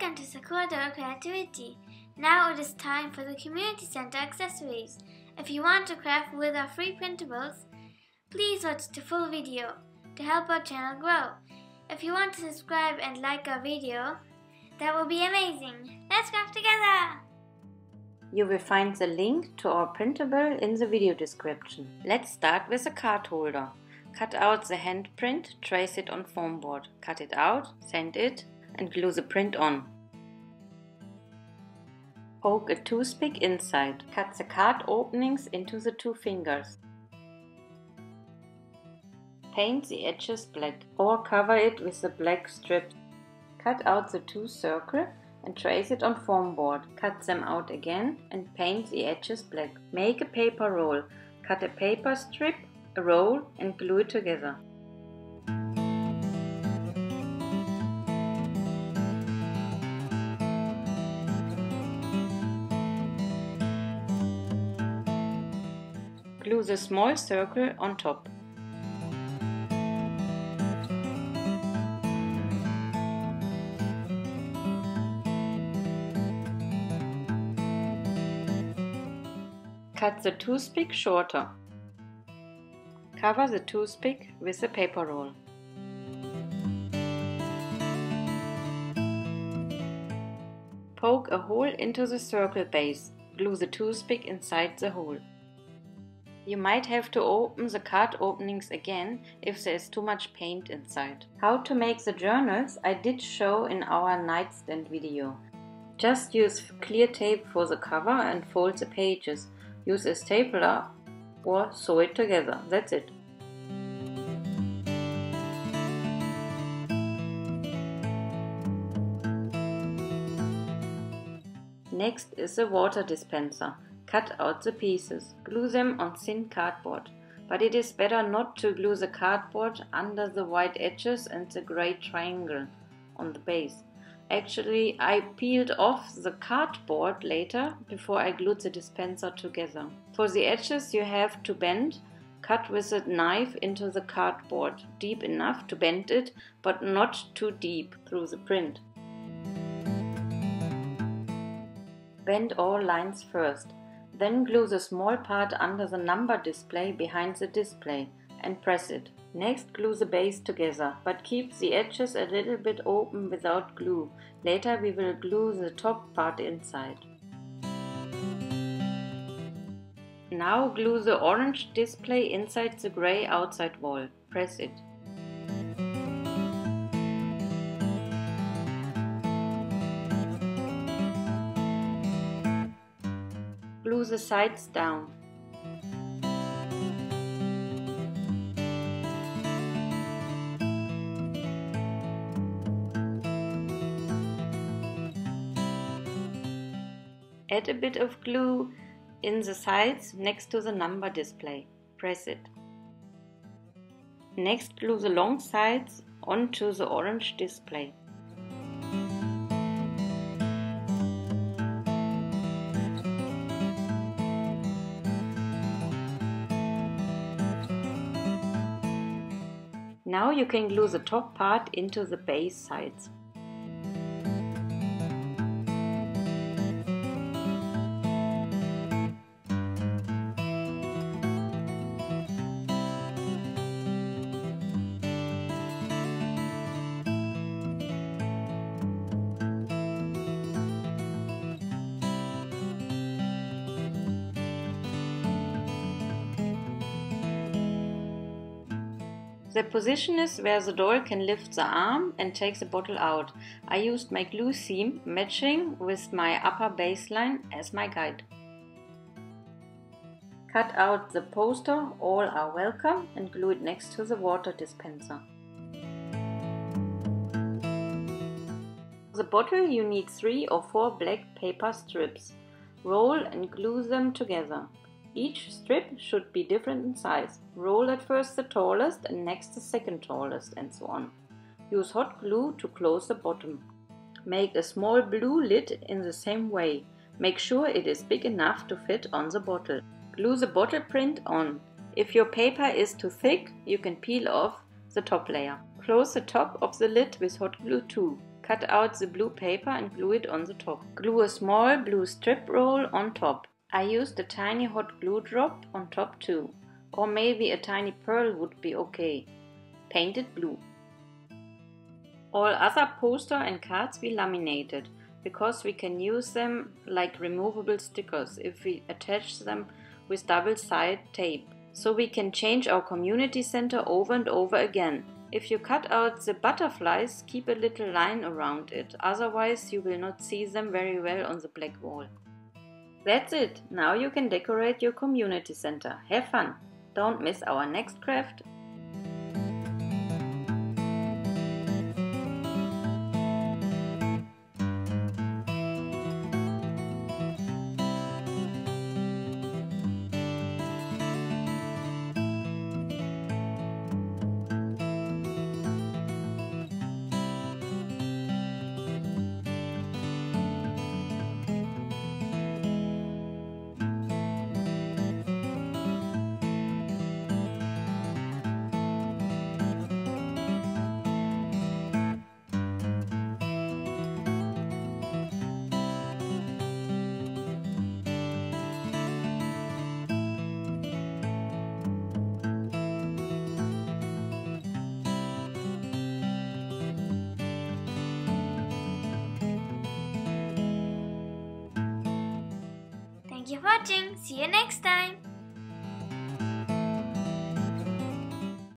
Welcome to Sakura Doll Creativity. Now it is time for the Community Center accessories. If you want to craft with our free printables, please watch the full video to help our channel grow. If you want to subscribe and like our video, that will be amazing. Let's craft together! You will find the link to our printable in the video description. Let's start with a card holder. Cut out the handprint, trace it on foam board, cut it out, sand it, and glue the print on. Poke a toothpick inside. Cut the card openings into the two fingers. Paint the edges black or cover it with a black strip. Cut out the two circles and trace it on foam board. Cut them out again and paint the edges black. Make a paper roll. Cut a paper strip, a roll, and glue it together. Glue the small circle on top. Cut the toothpick shorter. Cover the toothpick with a paper roll. Poke a hole into the circle base. Glue the toothpick inside the hole. You might have to open the card openings again if there is too much paint inside. How to make the journals I did show in our nightstand video. Just use clear tape for the cover and fold the pages. Use a stapler or sew it together. That's it. Next is the water dispenser. Cut out the pieces. Glue them on thin cardboard. But it is better not to glue the cardboard under the white edges and the grey triangle on the base. Actually, I peeled off the cardboard later before I glued the dispenser together. For the edges you have to bend. Cut with a knife into the cardboard, deep enough to bend it, but not too deep through the print. Bend all lines first. Then glue the small part under the number display behind the display and press it. Next glue the base together, but keep the edges a little bit open without glue. Later we will glue the top part inside. Now glue the orange display inside the grey outside wall. Press it. Glue the sides down. Add a bit of glue in the sides next to the number display. Press it. Next, glue the long sides onto the orange display. Now you can glue the top part into the base sides. The position is where the doll can lift the arm and take the bottle out. I used my glue seam matching with my upper baseline as my guide. Cut out the poster, all are welcome, and glue it next to the water dispenser. For the bottle you need 3 or 4 black paper strips. Roll and glue them together. Each strip should be different in size. Roll at first the tallest and next the second tallest, and so on. Use hot glue to close the bottom. Make a small blue lid in the same way. Make sure it is big enough to fit on the bottle. Glue the bottle print on. If your paper is too thick, you can peel off the top layer. Close the top of the lid with hot glue too. Cut out the blue paper and glue it on the top. Glue a small blue strip roll on top. I used a tiny hot glue drop on top too, or maybe a tiny pearl would be okay. Paint it blue. All other poster and cards we laminated, because we can use them like removable stickers if we attach them with double-sided tape. So we can change our community center over and over again. If you cut out the butterflies, keep a little line around it, otherwise you will not see them very well on the black wall. That's it! Now you can decorate your community center. Have fun! Don't miss our next craft! Thank you for watching. See you next time.